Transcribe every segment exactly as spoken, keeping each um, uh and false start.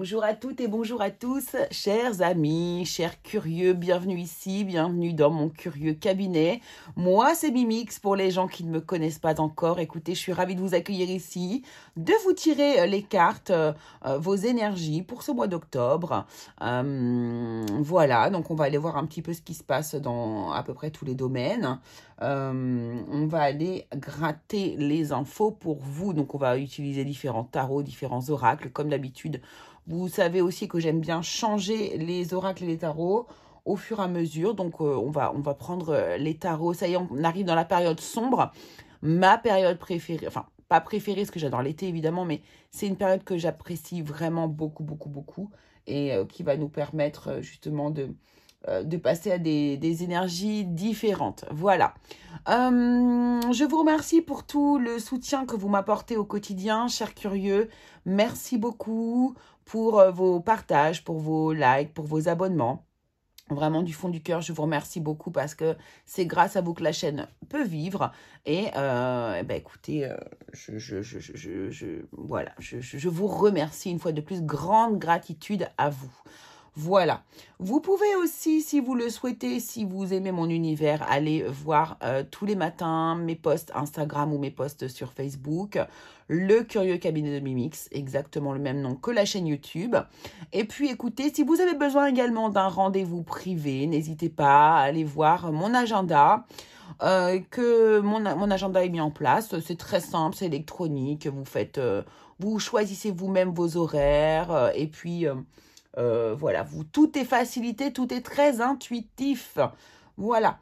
Bonjour à toutes et bonjour à tous, chers amis, chers curieux, bienvenue ici, bienvenue dans mon curieux cabinet. Moi, c'est Mimix, pour les gens qui ne me connaissent pas encore. Écoutez, je suis ravie de vous accueillir ici, de vous tirer les cartes, euh, vos énergies pour ce mois d'octobre. Euh, voilà, donc on va aller voir un petit peu ce qui se passe dans à peu près tous les domaines. Euh, on va aller gratter les infos pour vous. Donc, on va utiliser différents tarots, différents oracles, comme d'habitude. Vous savez aussi que j'aime bien changer les oracles et les tarots au fur et à mesure. Donc, euh, on va, on va prendre les tarots. Ça y est, on arrive dans la période sombre. Ma période préférée, enfin, pas préférée, parce que j'adore l'été, évidemment, mais c'est une période que j'apprécie vraiment beaucoup, beaucoup, beaucoup et euh, qui va nous permettre, euh, justement, de... de passer à des, des énergies différentes. Voilà. Euh, je vous remercie pour tout le soutien que vous m'apportez au quotidien, chers curieux. Merci beaucoup pour vos partages, pour vos likes, pour vos abonnements. Vraiment, du fond du cœur, je vous remercie beaucoup parce que c'est grâce à vous que la chaîne peut vivre. Et, euh, et ben écoutez, euh, je, je, je, je, je, voilà, je, je, je vous remercie une fois de plus. Grande gratitude à vous. Voilà, vous pouvez aussi, si vous le souhaitez, si vous aimez mon univers, aller voir euh, tous les matins mes posts Instagram ou mes posts sur Facebook, Le Curieux Cabinet de Mimix, exactement le même nom que la chaîne YouTube. Et puis écoutez, si vous avez besoin également d'un rendez-vous privé, n'hésitez pas à aller voir mon agenda, euh, que mon, mon agenda est mis en place, c'est très simple, c'est électronique, vous faites, euh, vous choisissez vous-même vos horaires, euh, et puis... Euh, Euh, voilà, vous, tout est facilité, tout est très intuitif. Voilà.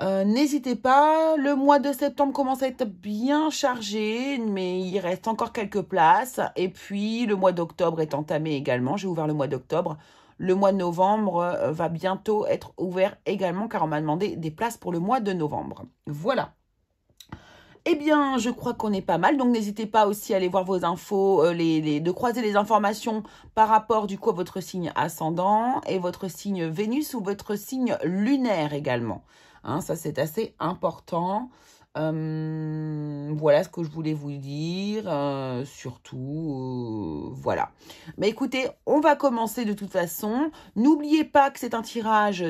Euh, n'hésitez pas, le mois de septembre commence à être bien chargé, mais il reste encore quelques places. Et puis, le mois d'octobre est entamé également. J'ai ouvert le mois d'octobre. Le mois de novembre euh, va bientôt être ouvert également, car on m'a demandé des places pour le mois de novembre. Voilà. Eh bien, je crois qu'on est pas mal. Donc, n'hésitez pas aussi à aller voir vos infos, euh, les, les, de croiser les informations par rapport du coup à votre signe ascendant et votre signe Vénus ou votre signe lunaire également. Hein, ça, c'est assez important. Euh, voilà ce que je voulais vous dire, euh, surtout, euh, voilà. Mais écoutez, on va commencer de toute façon. N'oubliez pas que c'est un tirage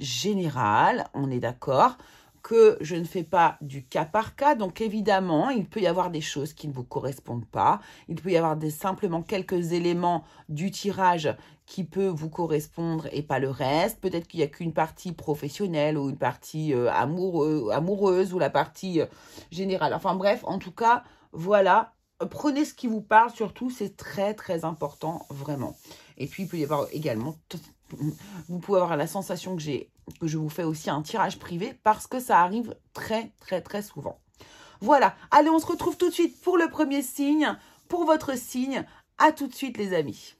général, on est d'accord, que je ne fais pas du cas par cas. Donc, évidemment, il peut y avoir des choses qui ne vous correspondent pas. Il peut y avoir des, simplement quelques éléments du tirage qui peut vous correspondre et pas le reste. Peut-être qu'il n'y a qu'une partie professionnelle ou une partie euh, amoureux, amoureuse ou la partie euh, générale. Enfin, bref, en tout cas, voilà. Prenez ce qui vous parle, surtout. C'est très, très important, vraiment. Et puis, il peut y avoir également... Vous pouvez avoir la sensation que j'ai... que je vous fais aussi un tirage privé parce que ça arrive très, très, très souvent. Voilà. Allez, on se retrouve tout de suite pour le premier signe, pour votre signe. À tout de suite, les amis.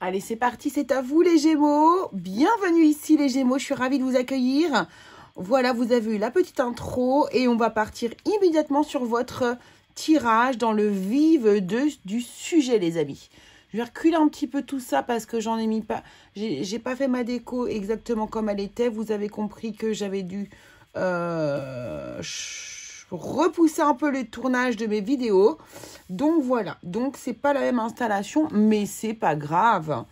Allez, c'est parti. C'est à vous, les Gémeaux. Bienvenue ici, les Gémeaux. Je suis ravie de vous accueillir. Voilà, vous avez eu la petite intro et on va partir immédiatement sur votre tirage dans le vif de, du sujet, les amis. Je vais reculer un petit peu tout ça parce que j'en ai mis pas... J'ai pas fait ma déco exactement comme elle était. Vous avez compris que j'avais dû euh, repousser un peu le tournage de mes vidéos. Donc, voilà. Donc, c'est pas la même installation, mais c'est pas grave.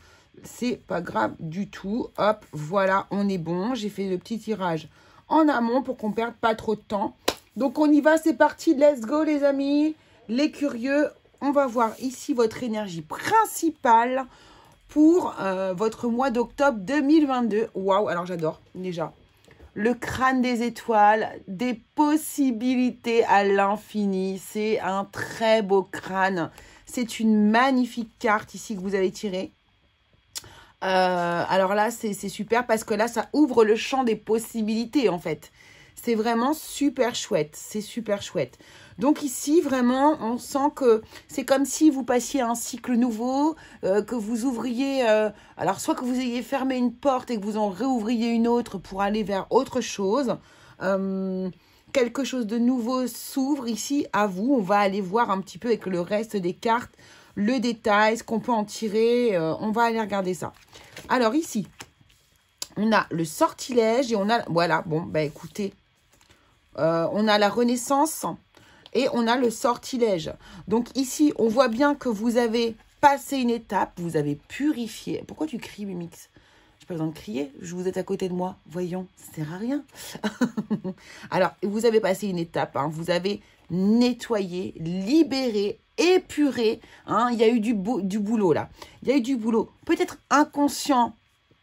C'est pas grave du tout. Hop, voilà, on est bon. J'ai fait le petit tirage en amont pour qu'on perde pas trop de temps. Donc, on y va, c'est parti. Let's go, les amis. Les curieux, on va voir ici votre énergie principale pour euh, votre mois d'octobre deux mille vingt-deux. Waouh, alors j'adore déjà. Le crâne des étoiles, des possibilités à l'infini. C'est un très beau crâne. C'est une magnifique carte ici que vous avez tirée. Euh, alors là, c'est super parce que là, ça ouvre le champ des possibilités, en fait. C'est vraiment super chouette. C'est super chouette. Donc ici, vraiment, on sent que c'est comme si vous passiez un cycle nouveau, euh, que vous ouvriez... Euh, alors, soit que vous ayez fermé une porte et que vous en réouvriez une autre pour aller vers autre chose. Euh, quelque chose de nouveau s'ouvre ici à vous. On va aller voir un petit peu avec le reste des cartes. Le détail, ce qu'on peut en tirer, euh, on va aller regarder ça. Alors ici, On a le sortilège et on a... Voilà, bon, bah écoutez. Euh, on a la renaissance et on a le sortilège. Donc ici, on voit bien que vous avez passé une étape, vous avez purifié. Pourquoi tu cries, Mimix ? J'ai pas besoin de crier, vous êtes à côté de moi. Voyons, ça sert à rien. Alors, vous avez passé une étape, hein. Vous avez nettoyé, libéré, épuré. Hein. Il y a eu du, du boulot, là. Il y a eu du boulot, peut-être inconscient,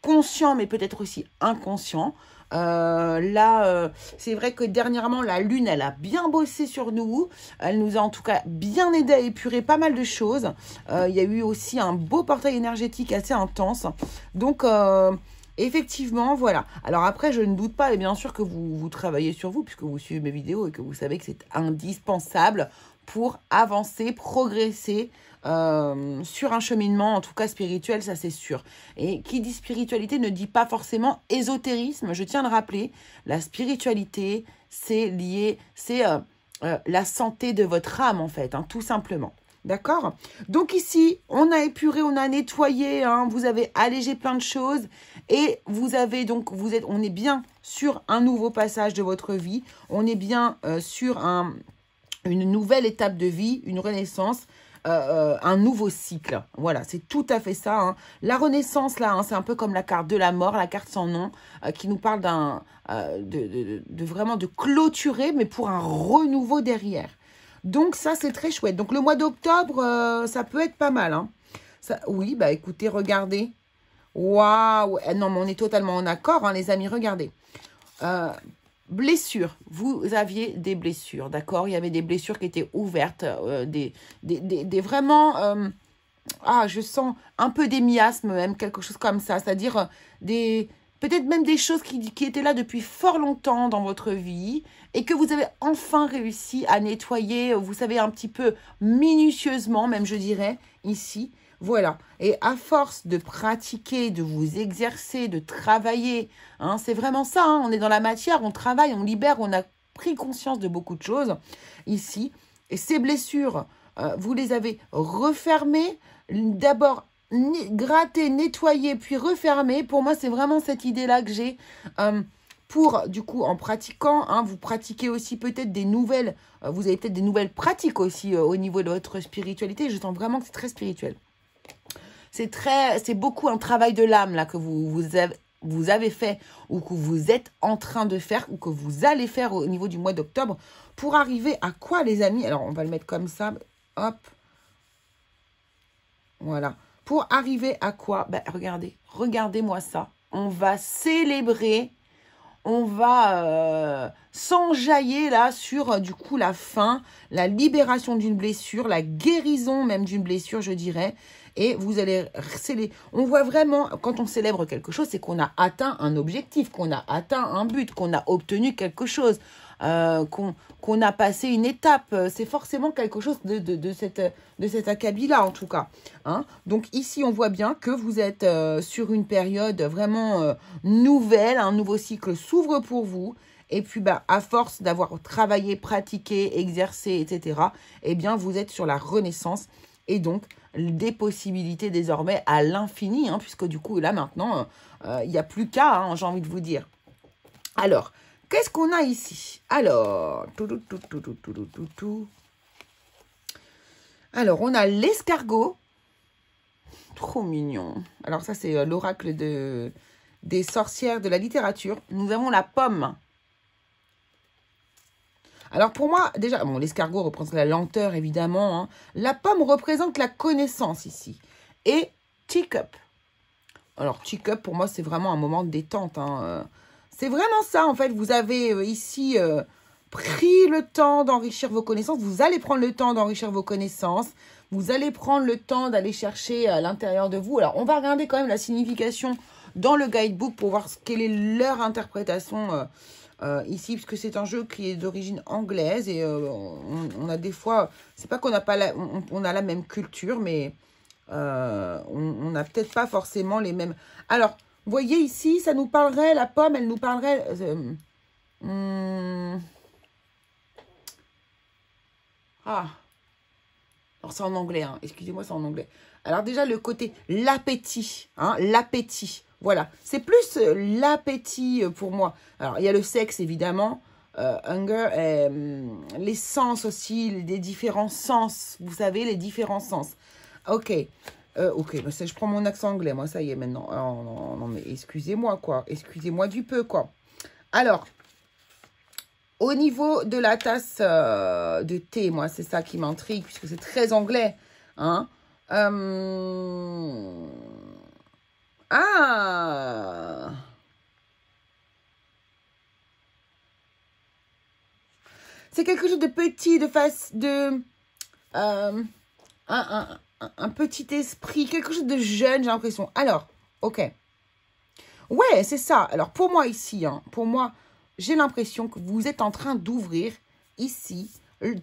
conscient, mais peut-être aussi inconscient. Euh, là, euh, c'est vrai que dernièrement, la Lune, elle a bien bossé sur nous. Elle nous a en tout cas bien aidé à épurer pas mal de choses. Euh, il y a eu aussi un beau portail énergétique assez intense. Donc, euh, effectivement, voilà. Alors après, je ne doute pas, et bien sûr que vous, vous travaillez sur vous, puisque vous suivez mes vidéos et que vous savez que c'est indispensable pour avancer, progresser euh, sur un cheminement, en tout cas spirituel, ça c'est sûr. Et qui dit spiritualité ne dit pas forcément ésotérisme, je tiens à le rappeler. La spiritualité, c'est lié, c'est euh, euh, la santé de votre âme en fait, hein, tout simplement. D'accord? Donc ici, on a épuré, on a nettoyé, hein, vous avez allégé plein de choses et vous avez donc, vous êtes, on est bien sur un nouveau passage de votre vie, on est bien euh, sur un... une nouvelle étape de vie, une renaissance, euh, euh, un nouveau cycle. Voilà, c'est tout à fait ça. Hein. La renaissance, là, hein, c'est un peu comme la carte de la mort, la carte sans nom, euh, qui nous parle d'un, euh, de, de, de vraiment de clôturer, mais pour un renouveau derrière. Donc, ça, c'est très chouette. Donc, le mois d'octobre, euh, ça peut être pas mal. Hein. Ça, oui, bah écoutez, regardez. Waouh! Non, mais on est totalement en accord, hein, les amis, regardez. Euh... Blessures, vous aviez des blessures, d'accord? Il y avait des blessures qui étaient ouvertes, euh, des, des, des, des vraiment, euh, ah, je sens un peu des miasmes même, quelque chose comme ça, c'est-à-dire des, peut-être même des choses qui, qui étaient là depuis fort longtemps dans votre vie et que vous avez enfin réussi à nettoyer, vous savez, un petit peu minutieusement, même je dirais, ici. Voilà, et à force de pratiquer, de vous exercer, de travailler, hein, c'est vraiment ça, hein, on est dans la matière, on travaille, on libère, on a pris conscience de beaucoup de choses ici. Et ces blessures, euh, vous les avez refermées, d'abord grattées, nettoyées, puis refermées. Pour moi, c'est vraiment cette idée-là que j'ai. Euh, Pour, du coup, en pratiquant, hein, vous pratiquez aussi peut-être des nouvelles, euh, vous avez peut-être des nouvelles pratiques aussi euh, au niveau de votre spiritualité. Je sens vraiment que c'est très spirituel. C'est très, c'est beaucoup un travail de l'âme là que vous, vous, avez, vous avez fait ou que vous êtes en train de faire ou que vous allez faire au niveau du mois d'octobre. Pour arriver à quoi, les amis? Alors, on va le mettre comme ça. Hop. Voilà. Pour arriver à quoi? Ben, regardez, regardez-moi ça. On va célébrer... On va euh, s'enjailler là sur, du coup, la fin, la libération d'une blessure, la guérison même d'une blessure, je dirais. Et vous allez... On voit vraiment, quand on célèbre quelque chose, c'est qu'on a atteint un objectif, qu'on a atteint un but, qu'on a obtenu quelque chose, euh, qu'on qu'on a passé une étape. C'est forcément quelque chose de, de, de, cette, de cet acabit-là, en tout cas. Hein? Donc ici, on voit bien que vous êtes euh, sur une période vraiment euh, nouvelle, un nouveau cycle s'ouvre pour vous. Et puis, bah, à force d'avoir travaillé, pratiqué, exercé, et cetera, eh bien, vous êtes sur la renaissance. Et donc, des possibilités désormais à l'infini, hein, puisque du coup, là, maintenant, il euh, n'y a plus qu'à, hein, j'ai envie de vous dire. Alors, qu'est-ce qu'on a ici? Alors, tout, tout, tout, tout, tout, tout, tout, tout. Alors, on a l'escargot. Trop mignon. Alors, ça, c'est euh, l'oracle de, des sorcières de la littérature. Nous avons la pomme. Alors pour moi, déjà, bon, l'escargot représente la lenteur, évidemment. Hein. La pomme représente la connaissance ici. Et teacup. Alors teacup, pour moi, c'est vraiment un moment de détente. Hein. C'est vraiment ça, en fait. Vous avez euh, ici euh, pris le temps d'enrichir vos connaissances. Vous allez prendre le temps d'enrichir vos connaissances. Vous allez prendre le temps d'aller chercher à l'intérieur de vous. Alors, on va regarder quand même la signification dans le guidebook pour voir quelle est leur interprétation euh, Euh, ici, puisque c'est un jeu qui est d'origine anglaise et euh, on, on a des fois, c'est pas qu'on n'a pas la, on, on a la même culture, mais euh, on n'a peut-être pas forcément les mêmes. Alors, vous voyez ici, ça nous parlerait, la pomme, elle nous parlerait euh, hum, ah, Alors, c'est en anglais, hein. Excusez-moi, c'est en anglais. Alors, déjà, le côté l'appétit, hein, l'appétit, voilà. C'est plus l'appétit pour moi. Alors, il y a le sexe, évidemment, euh, hunger, et, hum, les sens aussi, les différents sens, vous savez, les différents sens. Ok, euh, ok, bah, ça, je prends mon accent anglais, moi, ça y est, maintenant. Oh, non, non, mais excusez-moi, quoi, excusez-moi du peu, quoi. Alors, au niveau de la tasse euh, de thé, moi, c'est ça qui m'intrigue, puisque c'est très anglais. Hein. Euh... Ah, c'est quelque chose de petit, de face, de... Euh, un, un, un petit esprit, quelque chose de jeune, j'ai l'impression. Alors, ok. Ouais, c'est ça. Alors, pour moi ici, hein, pour moi... j'ai l'impression que vous êtes en train d'ouvrir ici,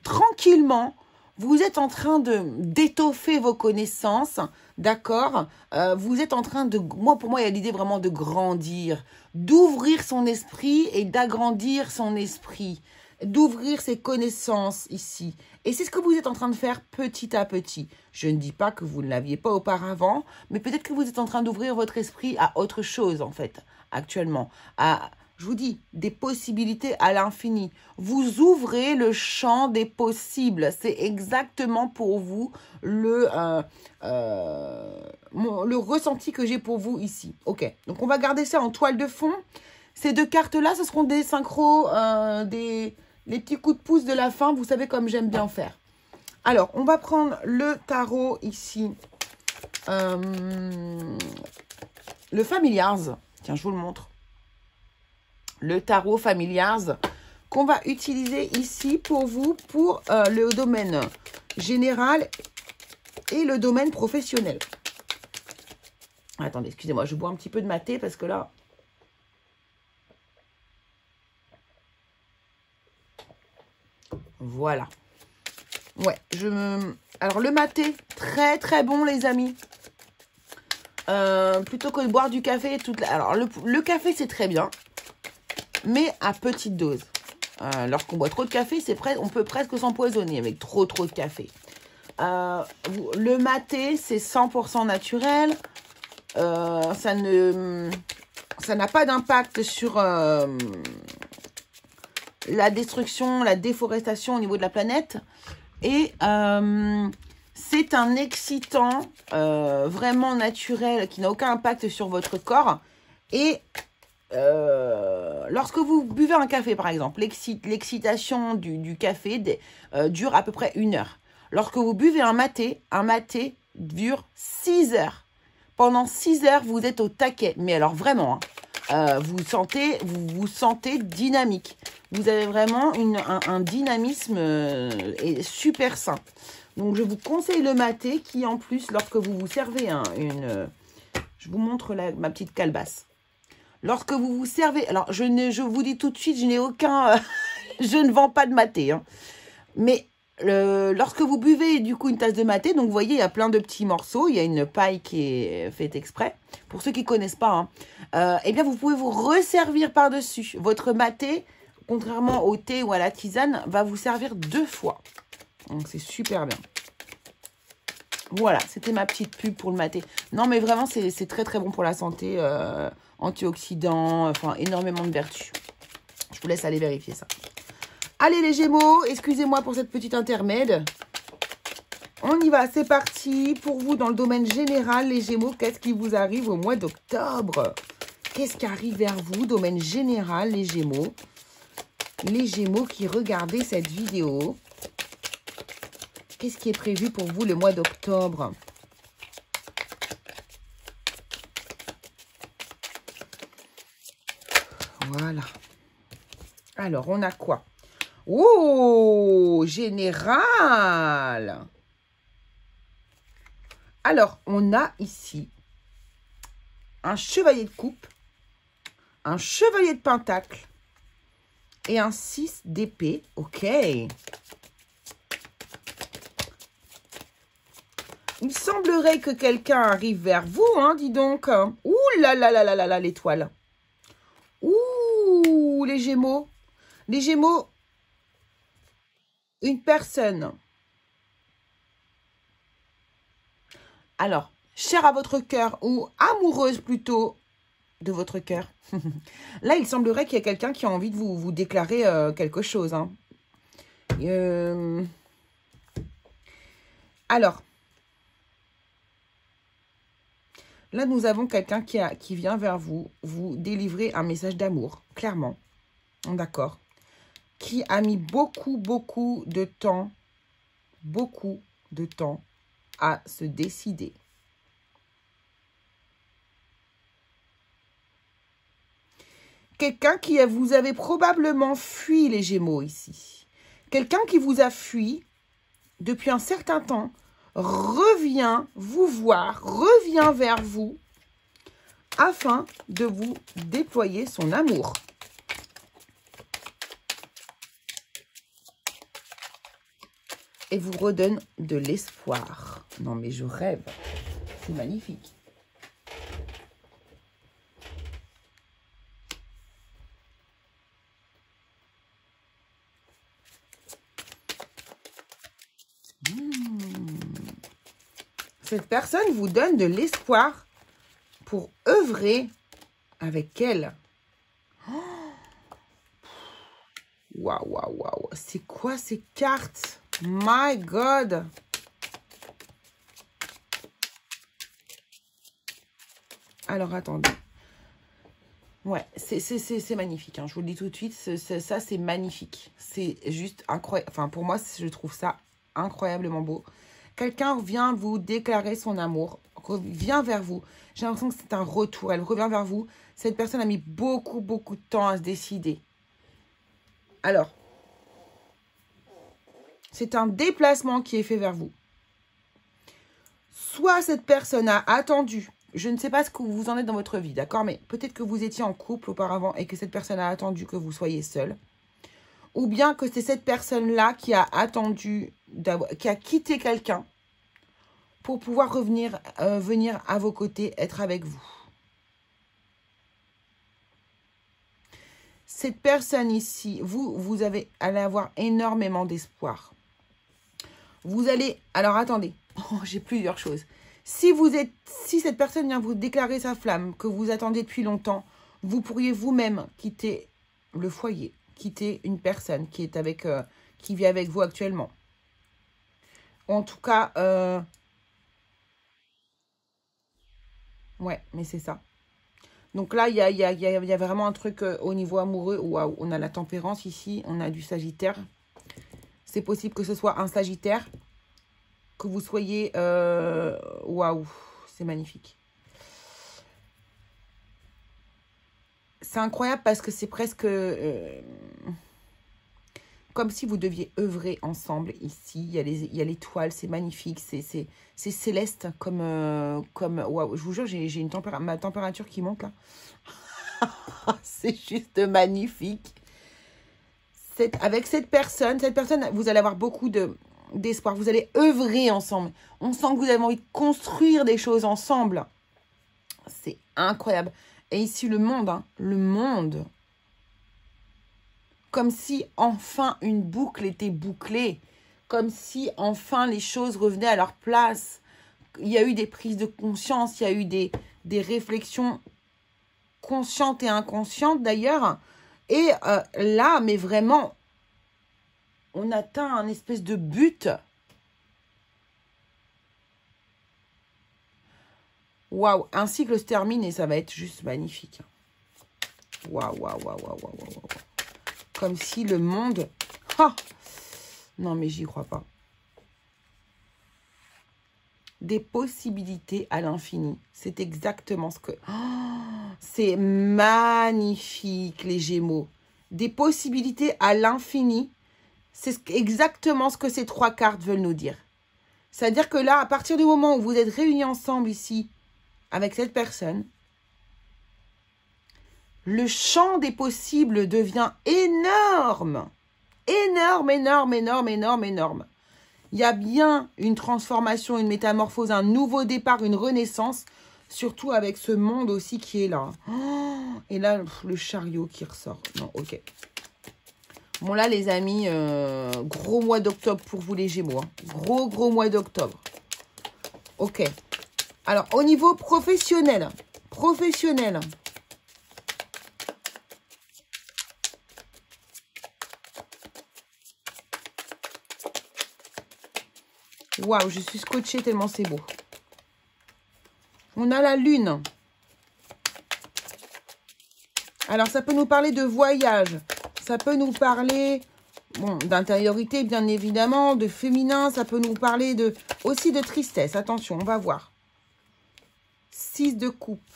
tranquillement, vous êtes en train de d'étoffer vos connaissances, d'accord, euh, vous êtes en train de, moi pour moi il y a l'idée vraiment de grandir, d'ouvrir son esprit et d'agrandir son esprit, d'ouvrir ses connaissances ici. Et c'est ce que vous êtes en train de faire petit à petit. Je ne dis pas que vous ne l'aviez pas auparavant, mais peut-être que vous êtes en train d'ouvrir votre esprit à autre chose en fait, actuellement, à... je vous dis, des possibilités à l'infini. Vous ouvrez le champ des possibles. C'est exactement pour vous le, euh, euh, mon, le ressenti que j'ai pour vous ici. Ok, donc on va garder ça en toile de fond. Ces deux cartes-là, ce seront des synchros, euh, des les petits coups de pouce de la fin. Vous savez comme j'aime bien faire. Alors, on va prendre le tarot ici. Euh, le Familiars. Tiens, je vous le montre. Le tarot Familiars qu'on va utiliser ici pour vous, pour euh, le domaine général et le domaine professionnel. Attendez, excusez-moi, je bois un petit peu de ma thé parce que là... Voilà. Ouais, je me... Alors, le maté, très très bon les amis. Euh, plutôt que de boire du café toute la... Alors, le, le café, c'est très bien. Mais à petite dose. Euh, lorsqu'on boit trop de café, c'est pres- on peut presque s'empoisonner avec trop trop de café. Euh, le maté, c'est cent pour cent naturel. Euh, ça ne, ça n'a pas d'impact sur euh, la destruction, la déforestation au niveau de la planète. Et euh, c'est un excitant euh, vraiment naturel qui n'a aucun impact sur votre corps. Et... Euh, lorsque vous buvez un café par exemple, l'excitation du, du café des, euh, dure à peu près une heure. Lorsque vous buvez un maté, un maté dure six heures. Pendant six heures, vous êtes au taquet. Mais alors vraiment, hein, euh, vous sentez, vous vous sentez dynamique. Vous avez vraiment une, un, un dynamisme euh, et super sain. Donc je vous conseille le maté qui en plus, lorsque vous vous servez hein, une, euh, je vous montre la, ma petite calebasse. Lorsque vous vous servez... Alors, je, ne, je vous dis tout de suite, je n'ai aucun... Euh, je ne vends pas de maté. Hein. Mais le, lorsque vous buvez, du coup, une tasse de maté, donc, vous voyez, il y a plein de petits morceaux. Il y a une paille qui est faite exprès. Pour ceux qui ne connaissent pas, hein, euh, eh bien, vous pouvez vous resservir par-dessus. Votre maté, contrairement au thé ou à la tisane, va vous servir deux fois. Donc, c'est super bien. Voilà, c'était ma petite pub pour le maté. Non, mais vraiment, c'est très, très bon pour la santé. Euh, antioxydants, enfin, énormément de vertus. Je vous laisse aller vérifier ça. Allez, les Gémeaux, excusez-moi pour cette petite intermède. On y va, c'est parti. Pour vous, dans le domaine général, les Gémeaux, qu'est-ce qui vous arrive au mois d'octobre? Qu'est-ce qui arrive vers vous, domaine général, les Gémeaux? Les Gémeaux qui regardaient cette vidéo... Qu'est-ce qui est prévu pour vous le mois d'octobre? Voilà. Alors, on a quoi? Oh, général! Alors, on a ici un chevalier de coupe, un chevalier de pentacle et un six d'épée. Ok. Il semblerait que quelqu'un arrive vers vous, hein, dis donc. Ouh là là là là là là, l'étoile. Ouh, les Gémeaux. Les Gémeaux, une personne Alors, cher à votre cœur ou amoureuse plutôt de votre cœur. Là, il semblerait qu'il y ait quelqu'un qui a envie de vous, vous déclarer euh, quelque chose. Hein. Euh... Alors, là, nous avons quelqu'un qui, qui vient vers vous, vous délivrer un message d'amour, clairement. D'accord. Qui a mis beaucoup, beaucoup de temps, beaucoup de temps à se décider. Quelqu'un qui vous avait probablement fui, les Gémeaux, ici. Quelqu'un qui vous a fui depuis un certain temps revient vous voir, revient vers vous afin de vous déployer son amour. Et vous redonne de l'espoir. Non mais je rêve, c'est magnifique. Cette personne vous donne de l'espoir pour œuvrer avec elle. Waouh, waouh, waouh. C'est quoi ces cartes? My God. Alors, attendez. Ouais, c'est magnifique. Hein. Je vous le dis tout de suite. C'est, c'est, ça, c'est magnifique. C'est juste incroyable. Enfin, pour moi, je trouve ça incroyablement beau. Quelqu'un vient vous déclarer son amour, revient vers vous. J'ai l'impression que c'est un retour. Elle revient vers vous. Cette personne a mis beaucoup, beaucoup de temps à se décider. Alors, c'est un déplacement qui est fait vers vous. Soit cette personne a attendu. Je ne sais pas ce que vous en êtes dans votre vie, d'accord? Mais peut-être que vous étiez en couple auparavant et que cette personne a attendu que vous soyez seul. Ou bien que c'est cette personne-là qui a attendu, qui a quitté quelqu'un pour pouvoir revenir euh, venir à vos côtés, être avec vous. Cette personne ici, vous, vous avez, allez avoir énormément d'espoir. Vous allez... Alors, attendez. Oh, j'ai plusieurs choses. Si, vous êtes, si cette personne vient vous déclarer sa flamme, que vous attendez depuis longtemps, vous pourriez vous-même quitter le foyer. Quitter une personne qui est avec euh, qui vit avec vous actuellement. En tout cas, euh... ouais, mais c'est ça. Donc là, il y a, y a, y a, y a vraiment un truc euh, au niveau amoureux. Waouh, on a la tempérance ici, on a du Sagittaire. C'est possible que ce soit un Sagittaire, que vous soyez... Waouh, wow, c'est magnifique. C'est incroyable parce que c'est presque euh, comme si vous deviez œuvrer ensemble ici. Il y a l'étoile, c'est magnifique, c'est céleste comme... Euh, comme wow, je vous jure, j'ai une température, ma température qui monte là. C'est juste magnifique. Cette, avec cette personne, cette personne, vous allez avoir beaucoup d'espoir. De, vous allez œuvrer ensemble. On sent que vous avez envie de construire des choses ensemble. C'est incroyable. Et ici, le monde, hein, le monde. Comme si, enfin, une boucle était bouclée. Comme si, enfin, les choses revenaient à leur place. Il y a eu des prises de conscience, il y a eu des, des réflexions conscientes et inconscientes, d'ailleurs. Et euh, là, mais vraiment, on atteint un espèce de but. Waouh, un cycle se termine et ça va être juste magnifique. Waouh, waouh, waouh, waouh, waouh, waouh. Comme si le monde... Ah ! Non, mais j'y crois pas. Des possibilités à l'infini. C'est exactement ce que... Oh, c'est magnifique, les Gémeaux. Des possibilités à l'infini. C'est exactement ce que ces trois cartes veulent nous dire. C'est-à-dire que là, à partir du moment où vous êtes réunis ensemble ici, avec cette personne, le champ des possibles devient énorme. Énorme, énorme, énorme, énorme, énorme. Il y a bien une transformation, une métamorphose, un nouveau départ, une renaissance, surtout avec ce monde aussi qui est là. Et là, le chariot qui ressort. Non, ok. Bon, là, les amis, euh, gros mois d'octobre pour vous, les Gémeaux. Hein. Gros, gros mois d'octobre. Ok. Alors, au niveau professionnel, professionnel. Waouh, je suis scotchée tellement c'est beau. On a la lune. Alors, ça peut nous parler de voyage. Ça peut nous parler bon, d'intériorité, bien évidemment, de féminin. Ça peut nous parler de, aussi de tristesse. Attention, on va voir. six de coupe.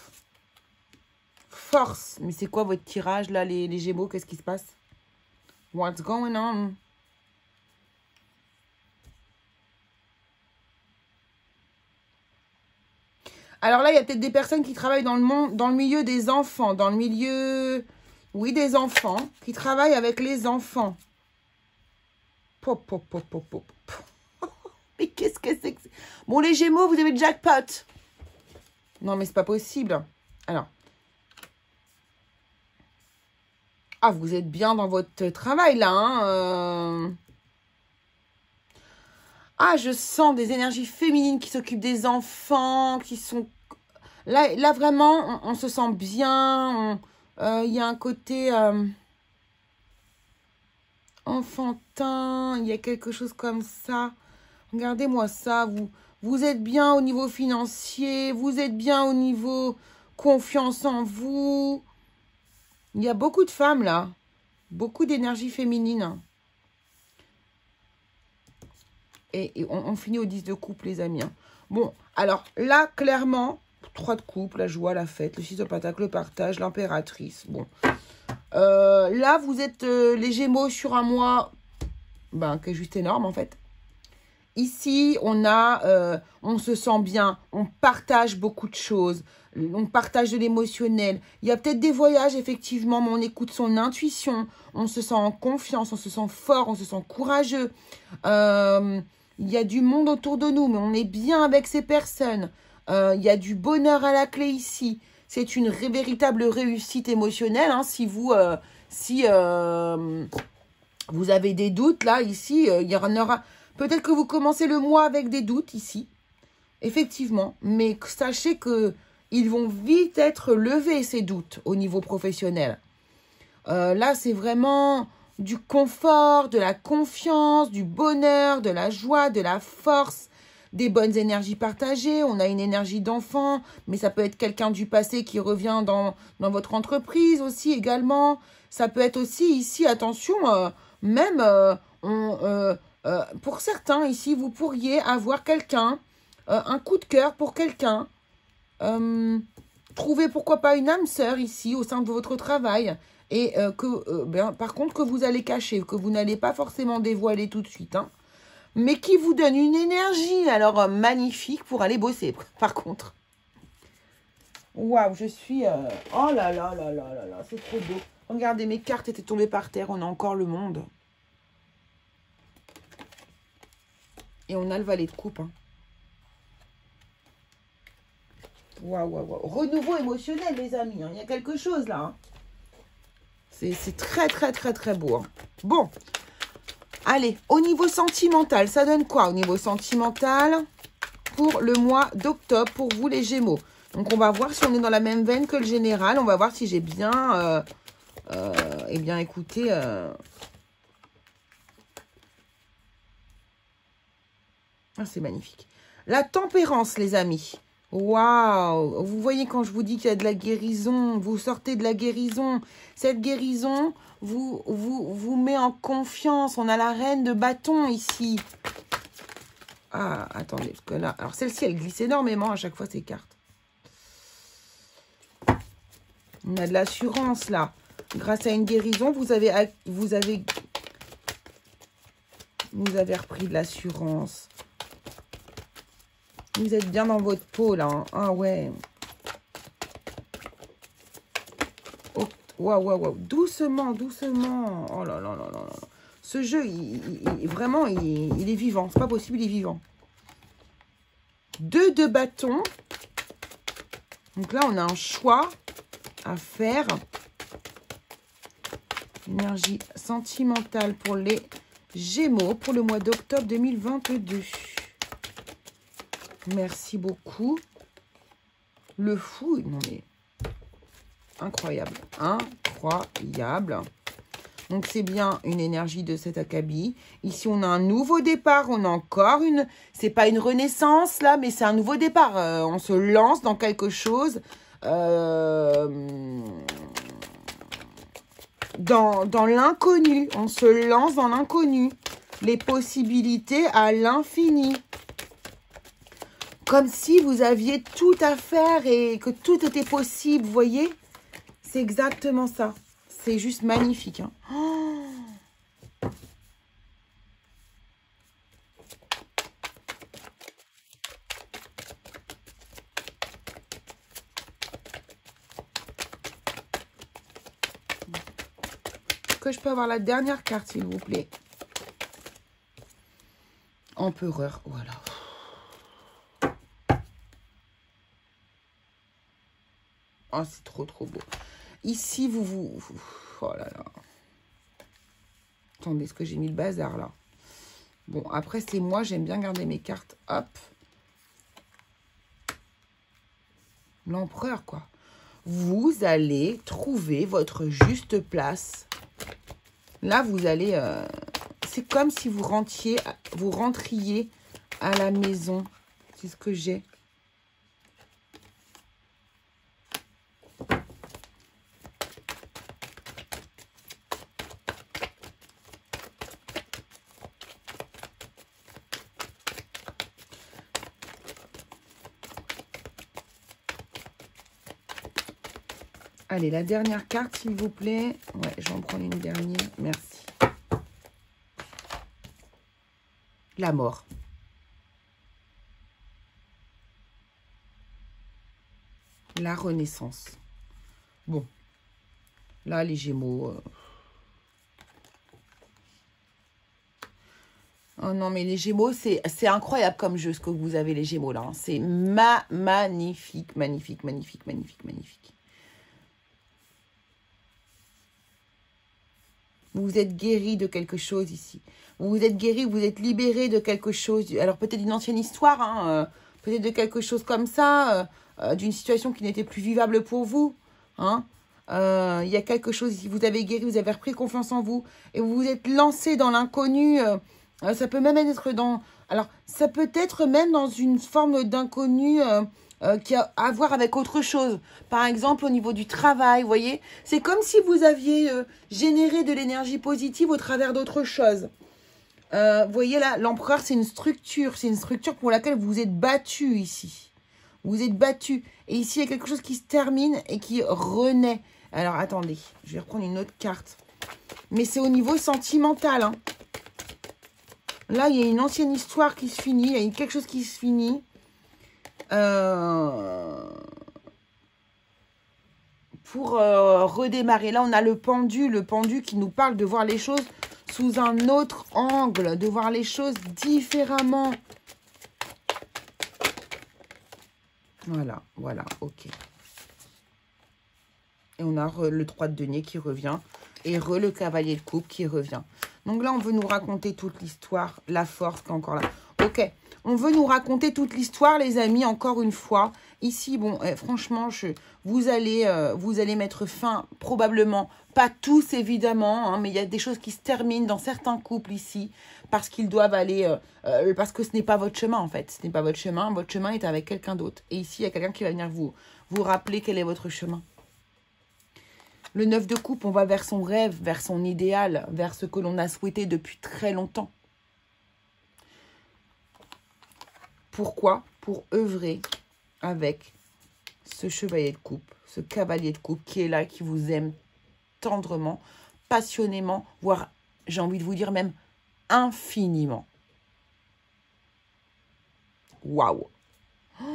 Force. Mais c'est quoi votre tirage, là, les, les Gémeaux? Qu'est-ce qui se passe? What's going on? Alors là, il y a peut-être des personnes qui travaillent dans le monde, dans le milieu des enfants, dans le milieu, oui, des enfants, qui travaillent avec les enfants. Pop, pop, pop, pop, pop. Mais qu'est-ce que c'est que... Bon, les Gémeaux, vous avez le jackpot. Non, mais c'est pas possible. Alors. Ah, vous êtes bien dans votre travail, là, hein euh... Ah, je sens des énergies féminines qui s'occupent des enfants, qui sont... Là, là vraiment, on, on se sent bien. Il euh, y a un côté euh, enfantin. Il y a quelque chose comme ça. Regardez-moi ça. Vous, vous êtes bien au niveau financier. Vous êtes bien au niveau confiance en vous. Il y a beaucoup de femmes, là. Beaucoup d'énergie féminine. Et, et on, on finit au dix de coupe, les amis. Hein. Bon, alors là, clairement, trois de coupe, la joie, la fête, le six de pentacle, le partage, l'impératrice. Bon, euh, là, vous êtes euh, les Gémeaux sur un mois ben, qui est juste énorme, en fait. Ici, on a, euh, on se sent bien, on partage beaucoup de choses, on partage de l'émotionnel. Il y a peut-être des voyages, effectivement, mais on écoute son intuition, on se sent en confiance, on se sent fort, on se sent courageux. Euh, Il y a du monde autour de nous, mais on est bien avec ces personnes. Euh, il y a du bonheur à la clé ici. C'est une ré véritable réussite émotionnelle. Hein, si vous, euh, si, euh, vous avez des doutes, là, ici, euh, il y en aura... Peut-être que vous commencez le mois avec des doutes, ici. Effectivement. Mais sachez qu'ils vont vite être levés, ces doutes, au niveau professionnel. Euh, là, c'est vraiment... du confort, de la confiance, du bonheur, de la joie, de la force, des bonnes énergies partagées. On a une énergie d'enfant, mais ça peut être quelqu'un du passé qui revient dans, dans votre entreprise aussi également. Ça peut être aussi ici, attention, euh, même euh, on, euh, euh, pour certains ici, vous pourriez avoir quelqu'un, euh, un coup de cœur pour quelqu'un. Euh, trouver pourquoi pas une âme sœur ici au sein de votre travail. Et euh, que, euh, ben, par contre, que vous allez cacher, que vous n'allez pas forcément dévoiler tout de suite, hein, mais qui vous donne une énergie, alors, euh, magnifique pour aller bosser, par contre. Waouh, je suis... Euh... Oh là là là là là là, c'est trop beau. Regardez, mes cartes étaient tombées par terre, on a encore le monde. Et on a le valet de coupe. Hein. Waouh, waouh, waouh. Renouveau émotionnel, les amis, hein. Il y a quelque chose, là, hein. C'est très, très, très, très beau. Hein. Bon. Allez, au niveau sentimental, ça donne quoi au niveau sentimental pour le mois d'octobre, pour vous, les Gémeaux? Donc, on va voir si on est dans la même veine que le général. On va voir si j'ai bien... Euh, euh, eh bien, écoutez... Euh... Ah, c'est magnifique. La tempérance, les amis. Waouh, vous voyez quand je vous dis qu'il y a de la guérison, vous sortez de la guérison. Cette guérison vous, vous, vous met en confiance. On a la reine de bâton ici. Ah, attendez, parce que là... Alors, celle-ci, elle glisse énormément à chaque fois, ces cartes. On a de l'assurance, là. Grâce à une guérison, vous avez... Vous avez, vous avez repris de l'assurance. Vous êtes bien dans votre peau, là. Hein. Ah, ouais. Waouh, waouh, waouh. Wow. Doucement, doucement. Oh là là là là là. Ce jeu, il, il, vraiment, il, il est vivant. C'est pas possible, il est vivant. Deux de bâton. Donc là, on a un choix à faire. Énergie sentimentale pour les Gémeaux pour le mois d'octobre deux mille vingt-deux. Merci beaucoup. Le fou, non mais... Incroyable, incroyable. Donc, c'est bien une énergie de cet acabit. Ici, on a un nouveau départ. On a encore une... C'est pas une renaissance, là, mais c'est un nouveau départ. Euh, on se lance dans quelque chose. Euh... Dans, dans l'inconnu. On se lance dans l'inconnu. Les possibilités à l'infini. Comme si vous aviez tout à faire et que tout était possible, vous voyez ? C'est exactement ça. C'est juste magnifique. Hein. Oh, que je peux avoir la dernière carte, s'il vous plaît. Empereur, voilà. Oh, c'est trop, trop beau. Ici, vous vous... Oh là là. Attendez, est-ce que j'ai mis le bazar, là? Bon, après, c'est moi. J'aime bien garder mes cartes. Hop. L'empereur, quoi. Vous allez trouver votre juste place. Là, vous allez... Euh... C'est comme si vous rentiez, vous rentriez à la maison. C'est ce que j'ai. Allez, la dernière carte, s'il vous plaît. Ouais, je vais en prendre une dernière. Merci. La mort. La renaissance. Bon. Là, les Gémeaux. Euh... Oh non, mais les Gémeaux, c'est incroyable comme jeu, ce que vous avez, les Gémeaux, là. Hein. C'est ma magnifique, magnifique, magnifique, magnifique, magnifique. Vous vous êtes guéri de quelque chose ici. Vous vous êtes guéri, vous êtes libéré de quelque chose. Alors, peut-être d'une ancienne histoire, hein, euh, peut-être de quelque chose comme ça, euh, euh, d'une situation qui n'était plus vivable pour vous. Hein. Euh, y a quelque chose ici. Vous avez guéri, vous avez repris confiance en vous. Et vous vous êtes lancé dans l'inconnu. Euh, euh, ça peut même être dans... Alors, ça peut être même dans une forme d'inconnu... Euh, Euh, qui a à voir avec autre chose. Par exemple, au niveau du travail, vous voyez, c'est comme si vous aviez euh, généré de l'énergie positive au travers d'autres choses. Euh, vous voyez là, l'empereur, c'est une structure. C'est une structure pour laquelle vous vous êtes battu ici. Vous vous êtes battu. Et ici, il y a quelque chose qui se termine et qui renaît. Alors, attendez, je vais reprendre une autre carte. Mais c'est au niveau sentimental. Hein. Là, il y a une ancienne histoire qui se finit. Il y a quelque chose qui se finit. Euh, pour euh, redémarrer. Là, on a le pendu, le pendu qui nous parle de voir les choses sous un autre angle, de voir les choses différemment. Voilà, voilà, ok. Et on a re, le trois de denier qui revient et re, le cavalier de coupe qui revient. Donc là, on veut nous raconter toute l'histoire, la force qui est encore là. Ok. On veut nous raconter toute l'histoire, les amis, encore une fois. Ici, bon, eh, franchement, je, vous, allez, euh, vous allez mettre fin, probablement, pas tous, évidemment, hein, mais il y a des choses qui se terminent dans certains couples ici, parce qu'ils doivent aller, euh, euh, parce que ce n'est pas votre chemin, en fait. Ce n'est pas votre chemin, votre chemin est avec quelqu'un d'autre. Et ici, il y a quelqu'un qui va venir vous, vous rappeler quel est votre chemin. Le neuf de coupe, on va vers son rêve, vers son idéal, vers ce que l'on a souhaité depuis très longtemps. Pourquoi? Pour œuvrer avec ce chevalier de coupe, ce cavalier de coupe qui est là, qui vous aime tendrement, passionnément, voire, j'ai envie de vous dire, même infiniment. Waouh! Oh,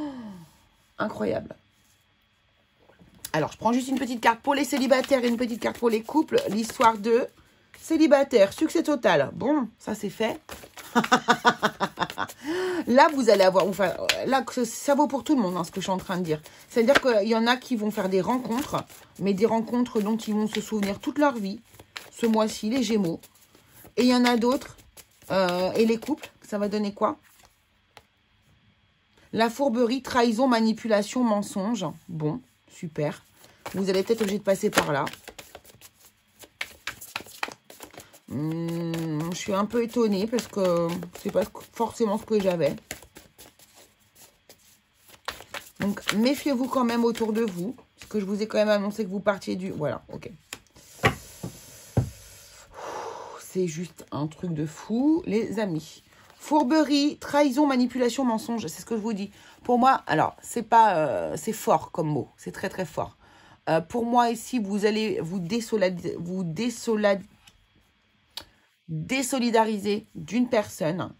incroyable! Alors, je prends juste une petite carte pour les célibataires et une petite carte pour les couples. L'histoire de célibataire, succès total. Bon, ça c'est fait. Là, vous allez avoir... Enfin, là, ça vaut pour tout le monde, hein, ce que je suis en train de dire. C'est-à-dire qu'il y en a qui vont faire des rencontres, mais des rencontres dont ils vont se souvenir toute leur vie. Ce mois-ci, les Gémeaux. Et il y en a d'autres. Euh, et les couples, ça va donner quoi? La fourberie, trahison, manipulation, mensonge. Bon, super. Vous allez peut-être obligé de passer par là. Hum, je suis un peu étonnée parce que c'est pas forcément ce que j'avais. Donc, méfiez-vous quand même autour de vous. Parce que je vous ai quand même annoncé que vous partiez du... Voilà, ok. C'est juste un truc de fou, les amis. Fourberie, trahison, manipulation, mensonge. C'est ce que je vous dis. Pour moi, alors, c'est pas... Euh, c'est fort comme mot. C'est très, très fort. Euh, pour moi, ici, vous allez vous désolid... vous désolid... désolidariser d'une personne.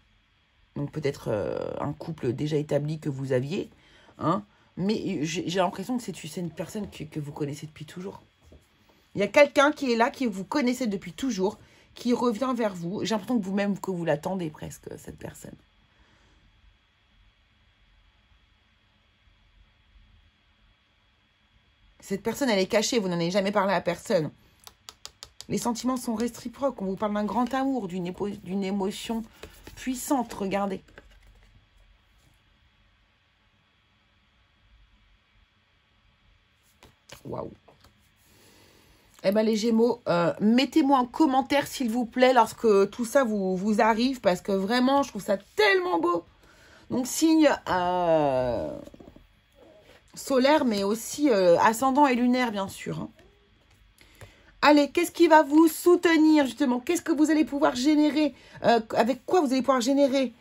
Donc, peut-être euh, un couple déjà établi que vous aviez. Hein, mais j'ai l'impression que c'est une personne que, que vous connaissez depuis toujours. Il y a quelqu'un qui est là, que vous connaissez depuis toujours, qui revient vers vous. J'ai l'impression que vous-même, que vous l'attendez presque, cette personne. Cette personne, elle est cachée, vous n'en avez jamais parlé à personne. Les sentiments sont réciproques. On vous parle d'un grand amour, d'une épo- d'une émotion puissante, regardez. Waouh. Eh bien, les Gémeaux, euh, mettez-moi en commentaire, s'il vous plaît, lorsque tout ça vous, vous arrive, parce que vraiment, je trouve ça tellement beau. Donc, signe euh, solaire, mais aussi euh, ascendant et lunaire, bien sûr. Hein. Allez, qu'est-ce qui va vous soutenir, justement? Qu'est-ce que vous allez pouvoir générer? euh, Avec quoi vous allez pouvoir générer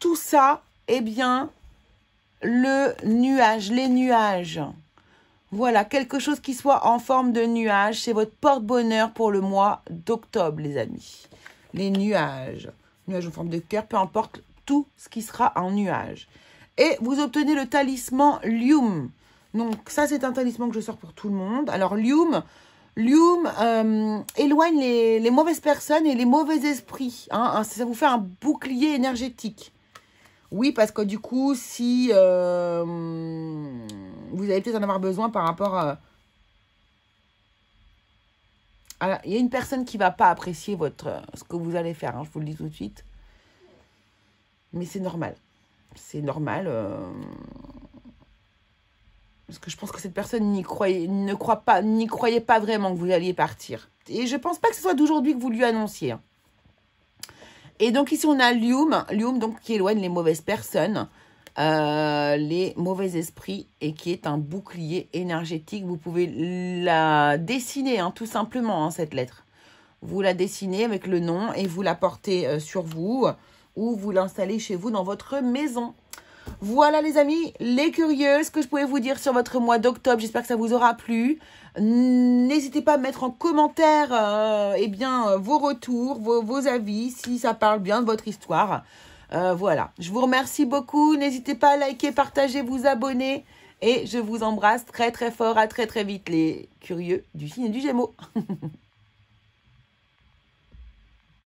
tout ça? Eh bien, le nuage, les nuages. Voilà, quelque chose qui soit en forme de nuage. C'est votre porte-bonheur pour le mois d'octobre, les amis. Les nuages. Nuages en forme de cœur, peu importe tout ce qui sera en nuage. Et vous obtenez le talisman Lium. Donc, ça, c'est un talisman que je sors pour tout le monde. Alors, Lium, Lium euh, éloigne les, les mauvaises personnes et les mauvais esprits. Hein. Ça vous fait un bouclier énergétique. Oui, parce que du coup, si... Euh, vous allez peut-être en avoir besoin par rapport à... Alors, il y a une personne qui ne va pas apprécier votre, ce que vous allez faire, hein, je vous le dis tout de suite. Mais c'est normal. C'est normal. Euh... Parce que je pense que cette personne n'y croyait, ne croit pas, n'y croyait pas vraiment que vous alliez partir. Et je ne pense pas que ce soit d'aujourd'hui que vous lui annonciez. Hein. Et donc ici, on a Lium. Lium, donc, qui éloigne les mauvaises personnes. Euh, les mauvais esprits et qui est un bouclier énergétique. Vous pouvez la dessiner, hein, tout simplement, hein, cette lettre. Vous la dessinez avec le nom et vous la portez euh, sur vous ou vous l'installez chez vous dans votre maison. Voilà les amis, les curieux, ce que je pouvais vous dire sur votre mois d'octobre. J'espère que ça vous aura plu. N'hésitez pas à mettre en commentaire euh, eh bien, vos retours, vos, vos avis, si ça parle bien de votre histoire. Euh, voilà, je vous remercie beaucoup. N'hésitez pas à liker, partager, vous abonner. Et je vous embrasse très très fort. À très très vite les curieux du signe du Gémeaux.